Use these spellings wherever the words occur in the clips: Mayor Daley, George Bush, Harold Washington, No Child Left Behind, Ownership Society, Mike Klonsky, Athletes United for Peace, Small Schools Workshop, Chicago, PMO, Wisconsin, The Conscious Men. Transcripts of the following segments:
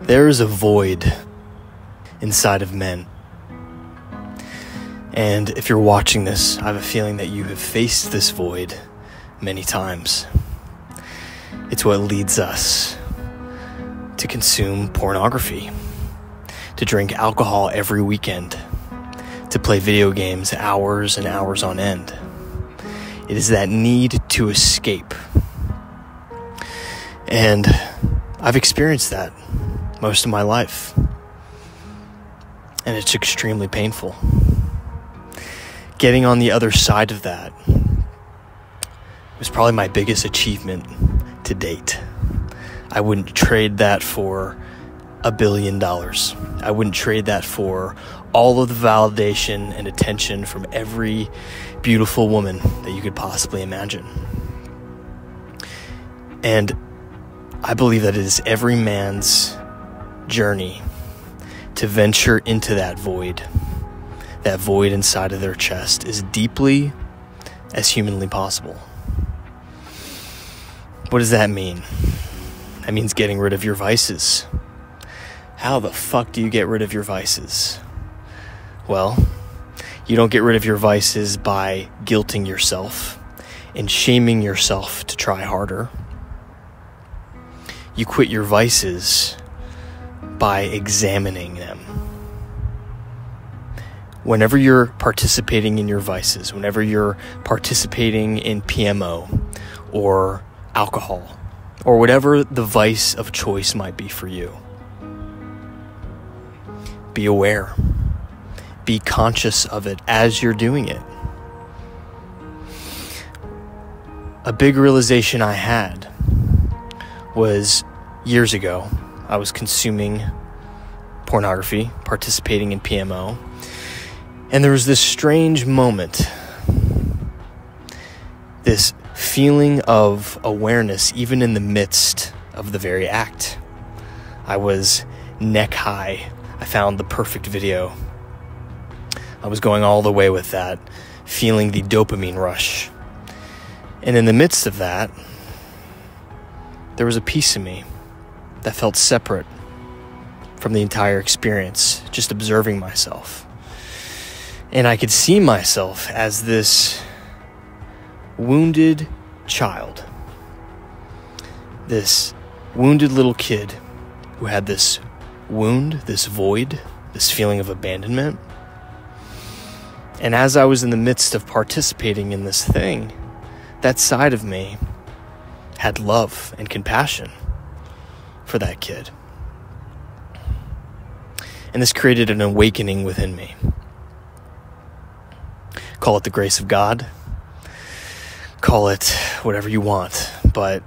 There is a void inside of men. And if you're watching this, I have a feeling that you have faced this void many times. It's what leads us to consume pornography, to drink alcohol every weekend, to play video games hours and hours on end. It is that need to escape. And I've experienced that most of my life. And it's extremely painful. Getting on the other side of that was probably my biggest achievement to date. I wouldn't trade that for $1 billion. I wouldn't trade that for all of the validation and attention from every beautiful woman that you could possibly imagine. And I believe that it is every man's journey to venture into that void. That void inside of their chest as deeply as humanly possible. What does that mean? That means getting rid of your vices. How the fuck do you get rid of your vices? Well, you don't get rid of your vices by guilting yourself and shaming yourself to try harder. You quit your vices by examining them. Whenever you're participating in your vices, whenever you're participating in PMO or alcohol or whatever the vice of choice might be for you, be aware. Be conscious of it as you're doing it. A big realization I had was years ago, I was consuming pornography, participating in PMO. And there was this strange moment, this feeling of awareness, even in the midst of the very act. I was neck high. I found the perfect video. I was going all the way with that, feeling the dopamine rush. And in the midst of that, there was a piece of me that felt separate from the entire experience, just observing myself. And I could see myself as this wounded child, this wounded little kid who had this wound, this void, this feeling of abandonment. And as I was in the midst of participating in this thing, that side of me had love and compassion for that kid. And this created an awakening within me. Call it the grace of God, call it whatever you want, but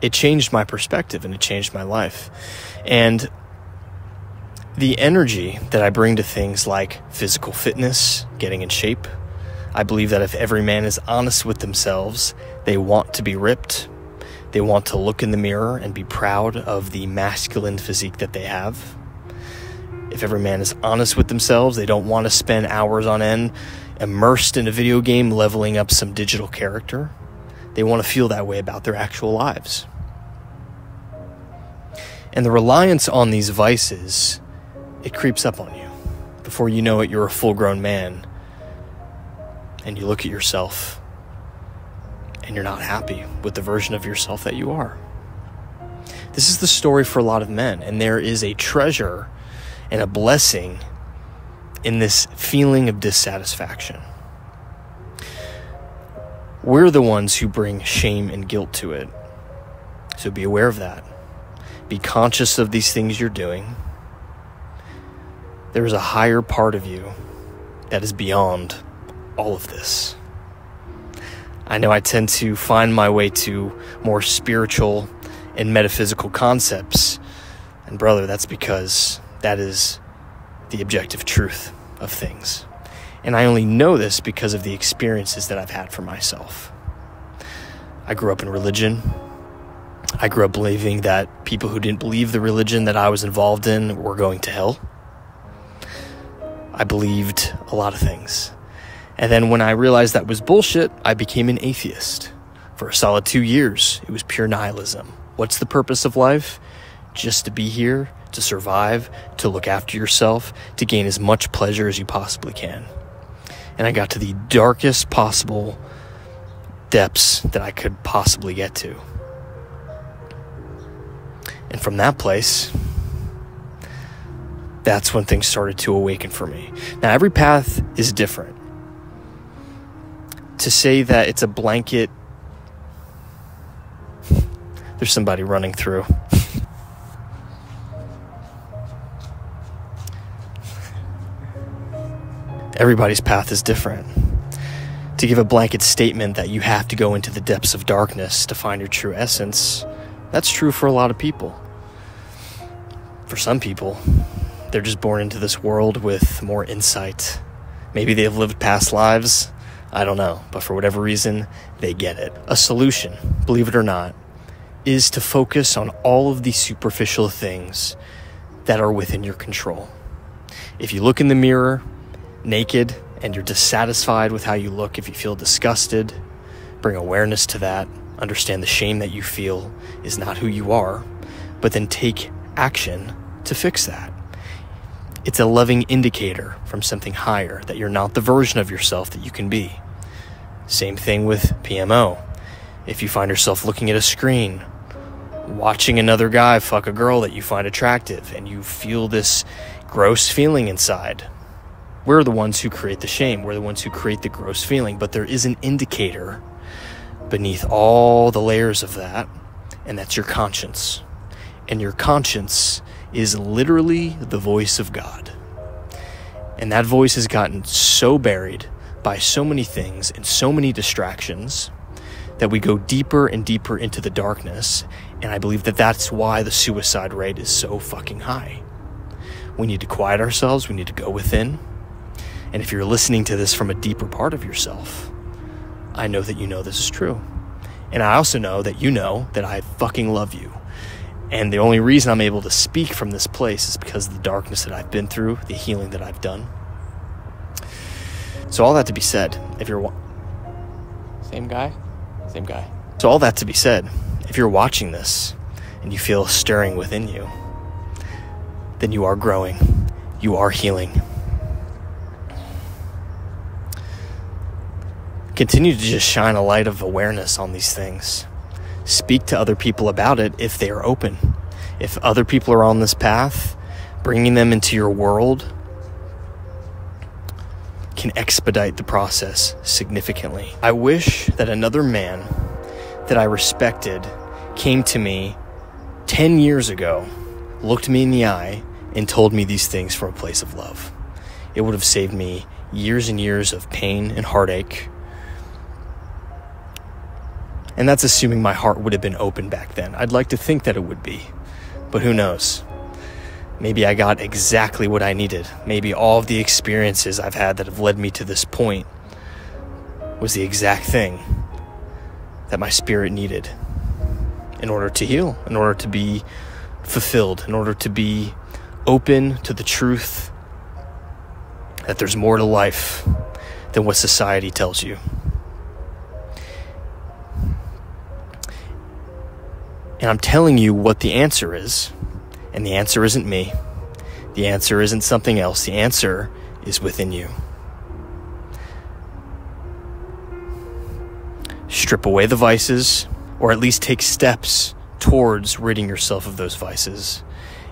it changed my perspective and it changed my life. And the energy that I bring to things like physical fitness, getting in shape, I believe that if every man is honest with themselves, they want to be ripped, they want to look in the mirror and be proud of the masculine physique that they have. If every man is honest with themselves, they don't want to spend hours on end immersed in a video game leveling up some digital character. They want to feel that way about their actual lives. And the reliance on these vices, it creeps up on you. Before you know it, you're a full-grown man, and you look at yourself, and you're not happy with the version of yourself that you are. This is the story for a lot of men, and there is a treasure and a blessing in this feeling of dissatisfaction. We're the ones who bring shame and guilt to it. So be aware of that. Be conscious of these things you're doing. There is a higher part of you that is beyond all of this. I know I tend to find my way to more spiritual and metaphysical concepts. And brother, that's because that is the objective truth of things. And I only know this because of the experiences that I've had for myself. I grew up in religion. I grew up believing that people who didn't believe the religion that I was involved in were going to hell. I believed a lot of things. And then when I realized that was bullshit, I became an atheist. For a solid 2 years, it was pure nihilism. What's the purpose of life? Just to be here, to survive, to look after yourself, to gain as much pleasure as you possibly can. And I got to the darkest possible depths that I could possibly get to. And from that place, that's when things started to awaken for me. Now, every path is different. To say that it's a blanket, there's somebody running through. Everybody's path is different. To give a blanket statement that you have to go into the depths of darkness to find your true essence, that's true for a lot of people. For some people, they're just born into this world with more insight. Maybe they've lived past lives, I don't know, but for whatever reason, they get it. A solution, believe it or not, is to focus on all of the superficial things that are within your control. If you look in the mirror naked and you're dissatisfied with how you look, if you feel disgusted, bring awareness to that. Understand the shame that you feel is not who you are, but then take action to fix that. It's a loving indicator from something higher that you're not the version of yourself that you can be. Same thing with PMO. If you find yourself looking at a screen, watching another guy fuck a girl that you find attractive, and you feel this gross feeling inside, we're the ones who create the shame. We're the ones who create the gross feeling. But there is an indicator beneath all the layers of that, and that's your conscience. And your conscience is literally the voice of God. And that voice has gotten so buried by so many things and so many distractions that we go deeper and deeper into the darkness. And I believe that that's why the suicide rate is so fucking high. We need to quiet ourselves. We need to go within. And if you're listening to this from a deeper part of yourself, I know that you know this is true. And I also know that I fucking love you. And the only reason I'm able to speak from this place is because of the darkness that I've been through, the healing that I've done. So all that to be said, if you're... Same guy. So all that to be said, if you're watching this and you feel stirring within you, then you are growing. You are healing. Continue to just shine a light of awareness on these things. Speak to other people about it if they are open. If other people are on this path, bringing them into your world can expedite the process significantly. I wish that another man that I respected came to me 10 years ago, looked me in the eye, and told me these things from a place of love. It would have saved me years and years of pain and heartache. And that's assuming my heart would have been open back then. I'd like to think that it would be, but who knows? Maybe I got exactly what I needed. Maybe all of the experiences I've had that have led me to this point was the exact thing that my spirit needed in order to heal, in order to be fulfilled, in order to be open to the truth that there's more to life than what society tells you. And I'm telling you what the answer is. And the answer isn't me. The answer isn't something else. The answer is within you. Strip away the vices, or at least take steps towards ridding yourself of those vices.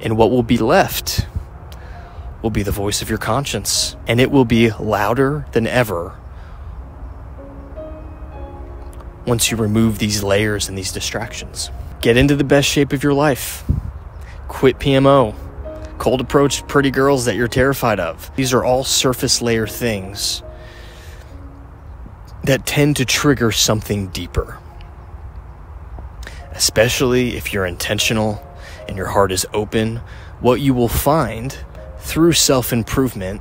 And what will be left will be the voice of your conscience. And it will be louder than ever once you remove these layers and these distractions. Get into the best shape of your life. Quit PMO. Cold approach pretty girls that you're terrified of. These are all surface layer things that tend to trigger something deeper. Especially if you're intentional and your heart is open, what you will find through self-improvement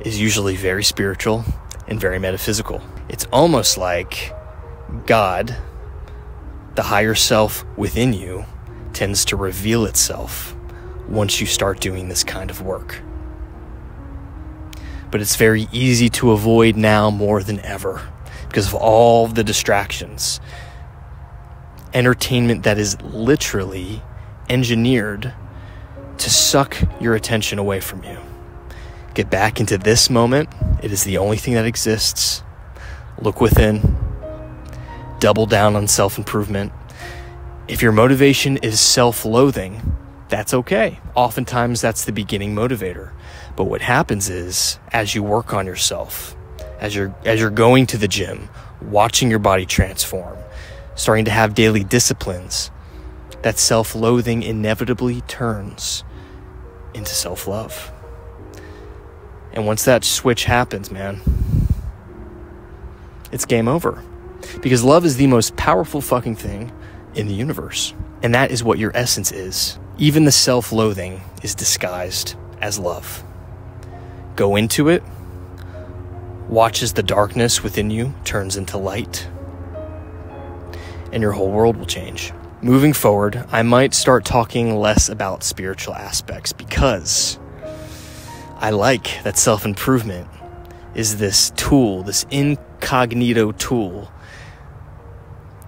is usually very spiritual and very metaphysical. It's almost like God, the higher self within you, tends to reveal itself once you start doing this kind of work. But it's very easy to avoid now more than ever because of all the distractions. Entertainment that is literally engineered to suck your attention away from you. Get back into this moment. It is the only thing that exists. Look within. Double down on self-improvement. If your motivation is self-loathing, that's okay. Oftentimes, that's the beginning motivator. But what happens is, as you work on yourself, as you're going to the gym, watching your body transform, starting to have daily disciplines, that self-loathing inevitably turns into self-love. And once that switch happens, man, it's game over. Because love is the most powerful fucking thing in the universe. And that is what your essence is. Even the self-loathing is disguised as love. Go into it. Watch as the darkness within you turns into light. And your whole world will change. Moving forward, I might start talking less about spiritual aspects because I like that self-improvement is this tool, this incognito tool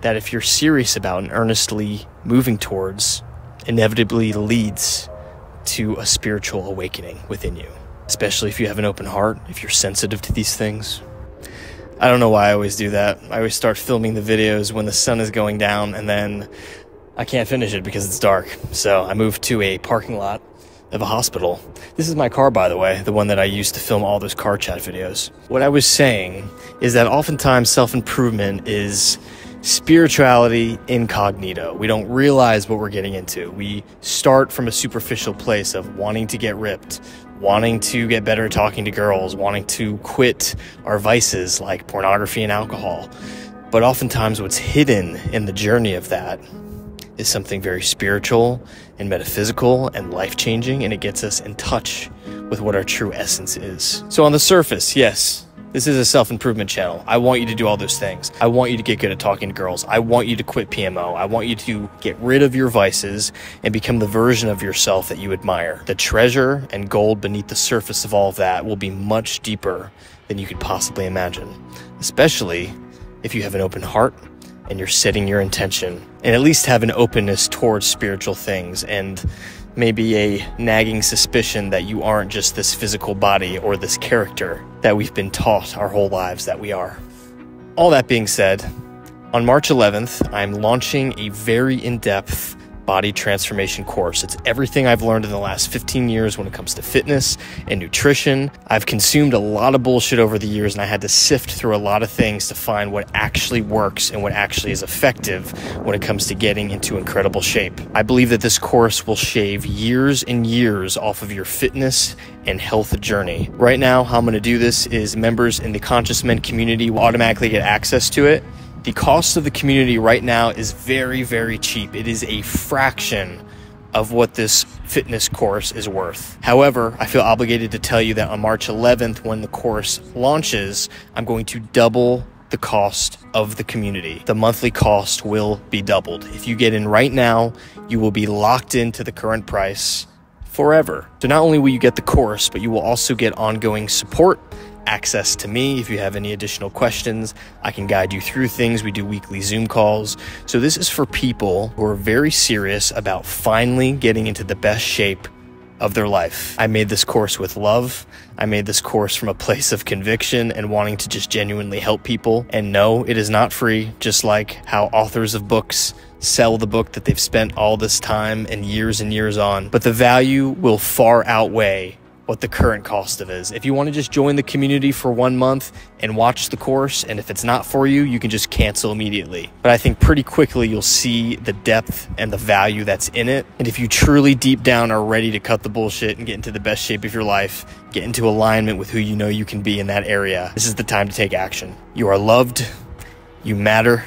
that if you're serious about and earnestly moving towards, inevitably leads to a spiritual awakening within you, especially if you have an open heart, if you're sensitive to these things. I don't know why I always do that. I always start filming the videos when the sun is going down and then I can't finish it because it's dark. So I moved to a parking lot of a hospital. This is my car, by the way, the one that I used to film all those car chat videos. What I was saying is that oftentimes self-improvement is spirituality incognito. We don't realize what we're getting into. We start from a superficial place of wanting to get ripped, wanting to get better at talking to girls, wanting to quit our vices like pornography and alcohol. But oftentimes what's hidden in the journey of that is something very spiritual and metaphysical and life-changing, and it gets us in touch with what our true essence is. So on the surface, yes, this is a self-improvement channel. I want you to do all those things. I want you to get good at talking to girls. I want you to quit PMO. I want you to get rid of your vices and become the version of yourself that you admire. The treasure and gold beneath the surface of all of that will be much deeper than you could possibly imagine, especially if you have an open heart and you're setting your intention, and at least have an openness towards spiritual things and maybe a nagging suspicion that you aren't just this physical body or this character that we've been taught our whole lives that we are. All that being said, on March 11th, I'm launching a very in-depth body transformation course. It's everything I've learned in the last 15 years when it comes to fitness and nutrition. I've consumed a lot of bullshit over the years, and I had to sift through a lot of things to find what actually works and what actually is effective when it comes to getting into incredible shape. I believe that this course will shave years and years off of your fitness and health journey. Right now, how I'm going to do this is members in the Conscious Men community will automatically get access to it. The cost of the community right now is very, very cheap. It is a fraction of what this fitness course is worth. However, I feel obligated to tell you that on March 11th, when the course launches, I'm going to double the cost of the community. The monthly cost will be doubled. If you get in right now, you will be locked into the current price forever. So not only will you get the course, but you will also get ongoing support, access to me. If you have any additional questions, I can guide you through things. We do weekly Zoom calls. So this is for people who are very serious about finally getting into the best shape of their life. I made this course with love. I made this course from a place of conviction and wanting to just genuinely help people. And no, it is not free, just like how authors of books sell the book that they've spent all this time and years on. But the value will far outweigh what the current cost of is. If you want to just join the community for 1 month and watch the course, and if it's not for you, you can just cancel immediately. But I think pretty quickly you'll see the depth and the value that's in it. And if you truly deep down are ready to cut the bullshit and get into the best shape of your life, get into alignment with who you know you can be in that area, this is the time to take action. You are loved, you matter,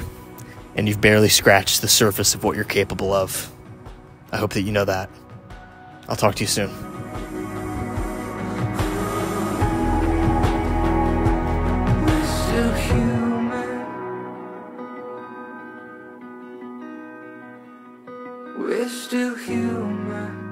and you've barely scratched the surface of what you're capable of. I hope that you know that. I'll talk to you soon. We're still human.